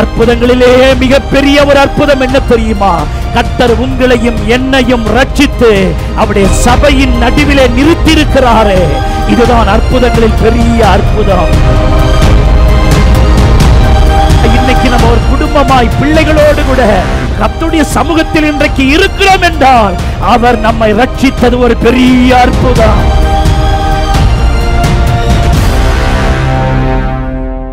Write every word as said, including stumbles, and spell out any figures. அற்புதங்களிலே மிகப்பெரிய ஒரு அற்புதம் என்ன தெரியுமா? கர்த்தர் உங்களையும் என்னையும் ரட்சித்து அவருடைய சபையின் நடுவிலே நிறுத்தியிருக்கிறாரே. இதுதான் அற்புதங்களில் பெரிய அற்புதம். இன்னைக்கு நம்ம ஒரு குடும்பமாய் பிள்ளைகளோடு கூட கர்த்தருடைய சமூகத்தில் இன்றைக்கு இருக்கிறோம் என்றால் அவர் நம்மை ரட்சித்தது ஒரு பெரிய அற்புதம்.